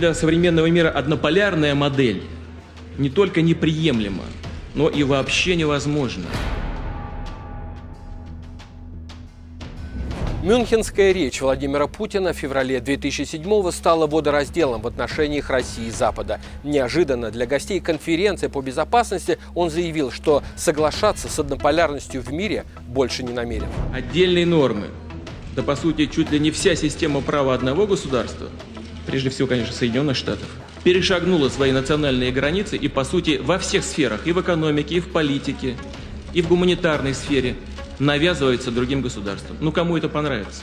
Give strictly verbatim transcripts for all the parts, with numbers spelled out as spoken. для современного мира однополярная модель не только неприемлема, но и вообще невозможна. Мюнхенская речь Владимира Путина в феврале две тысячи седьмого стала водоразделом в отношениях России и Запада. Неожиданно для гостей конференции по безопасности он заявил, что соглашаться с однополярностью в мире больше не намерен. Отдельные нормы, да по сути чуть ли не вся система права одного государства, прежде всего, конечно, Соединенных Штатов, перешагнула свои национальные границы и по сути во всех сферах, и в экономике, и в политике, и в гуманитарной сфере, навязывается другим государствам. Ну, кому это понравится?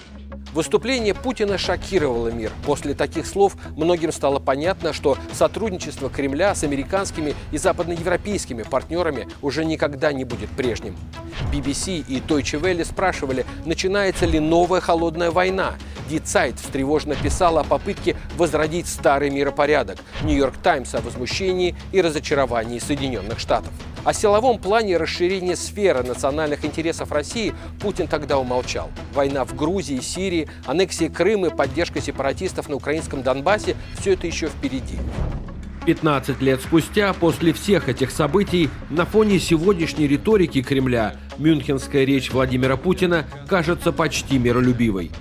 Выступление Путина шокировало мир. После таких слов многим стало понятно, что сотрудничество Кремля с американскими и западноевропейскими партнерами уже никогда не будет прежним. би би си и Deutsche Welle спрашивали, начинается ли новая холодная война. Дитсайт встревоженно писала о попытке возродить старый миропорядок. Нью-Йорк Таймс о возмущении и разочаровании Соединенных Штатов. О силовом плане расширения сферы национальных интересов России Путин тогда умолчал. Война в Грузии, Сирии, аннексия Крыма, поддержка сепаратистов на украинском Донбассе – все это еще впереди. пятнадцать лет спустя, после всех этих событий, на фоне сегодняшней риторики Кремля, мюнхенская речь Владимира Путина кажется почти миролюбивой.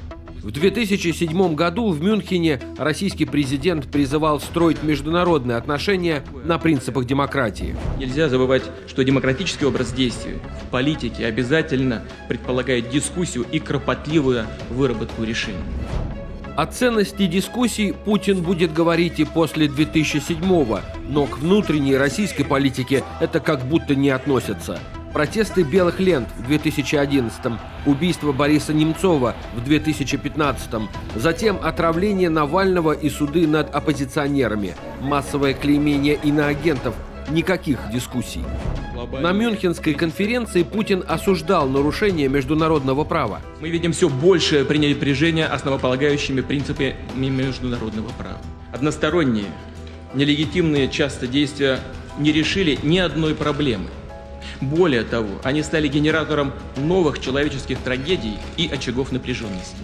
В две тысячи седьмом году в Мюнхене российский президент призывал строить международные отношения на принципах демократии. Нельзя забывать, что демократический образ действий в политике обязательно предполагает дискуссию и кропотливую выработку решений. О ценности дискуссий Путин будет говорить и после две тысячи седьмого, но к внутренней российской политике это как будто не относится. Протесты белых лент в две тысячи одиннадцатом, убийство Бориса Немцова в две тысячи пятнадцатом, затем отравление Навального и суды над оппозиционерами, массовое клеймение иноагентов, никаких дискуссий. На Мюнхенской конференции Путин осуждал нарушение международного права. Мы видим все большее пренебрежение основополагающими принципами международного права. Односторонние, нелегитимные часто действия не решили ни одной проблемы. Более того, они стали генератором новых человеческих трагедий и очагов напряженности.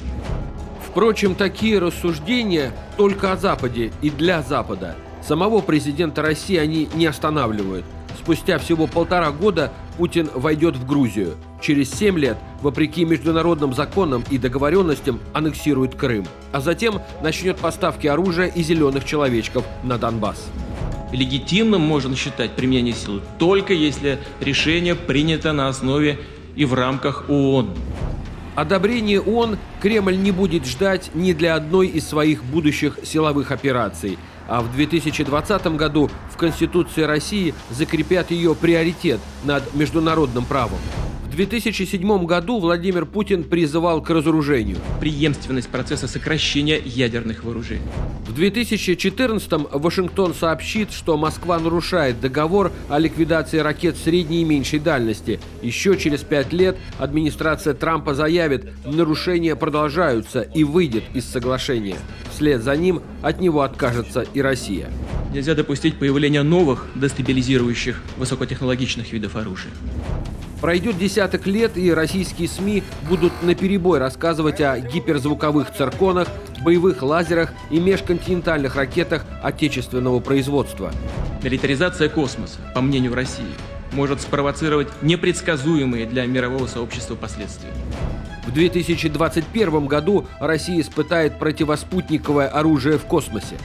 Впрочем, такие рассуждения только о Западе и для Запада. Самого президента России они не останавливают. Спустя всего полтора года Путин войдет в Грузию. Через семь лет, вопреки международным законам и договоренностям, аннексирует Крым. А затем начнет поставки оружия и зеленых человечков на Донбасс. Легитимным можно считать применение силы только если решение принято на основе и в рамках ООН. Одобрение ООН Кремль не будет ждать ни для одной из своих будущих силовых операций. А в две тысячи двадцатом году в Конституции России закрепят ее приоритет над международным правом. В две тысячи седьмом году Владимир Путин призывал к разоружению. Преемственность процесса сокращения ядерных вооружений. В две тысячи четырнадцатом Вашингтон сообщит, что Москва нарушает договор о ликвидации ракет средней и меньшей дальности. Еще через пять лет администрация Трампа заявит, нарушения продолжаются и выйдет из соглашения. Вслед за ним от него откажется и Россия. Нельзя допустить появления новых дестабилизирующих высокотехнологичных видов оружия. Пройдет десяток лет, и российские СМИ будут наперебой рассказывать о гиперзвуковых цирконах, боевых лазерах и межконтинентальных ракетах отечественного производства. Милитаризация космоса, по мнению России, может спровоцировать непредсказуемые для мирового сообщества последствия. В две тысячи двадцать первом году Россия испытает противоспутниковое оружие в космосе.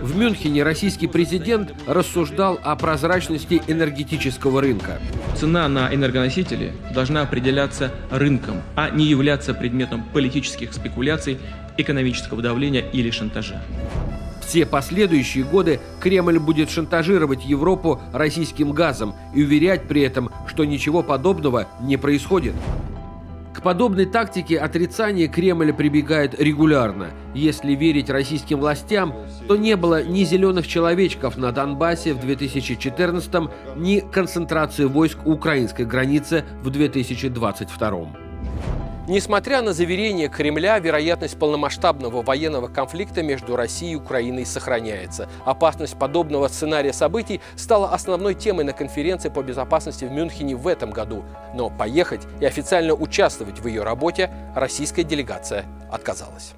В Мюнхене российский президент рассуждал о прозрачности энергетического рынка. Цена на энергоносители должна определяться рынком, а не являться предметом политических спекуляций, экономического давления или шантажа. Все последующие годы Кремль будет шантажировать Европу российским газом и уверять при этом, что ничего подобного не происходит. К подобной тактике отрицания Кремль прибегает регулярно. Если верить российским властям, то не было ни зеленых человечков на Донбассе в две тысячи четырнадцатом, ни концентрации войск у украинской границы в две тысячи двадцать втором. Несмотря на заверения Кремля, вероятность полномасштабного военного конфликта между Россией и Украиной сохраняется. Опасность подобного сценария событий стала основной темой на конференции по безопасности в Мюнхене в этом году. Но поехать и официально участвовать в ее работе российская делегация отказалась.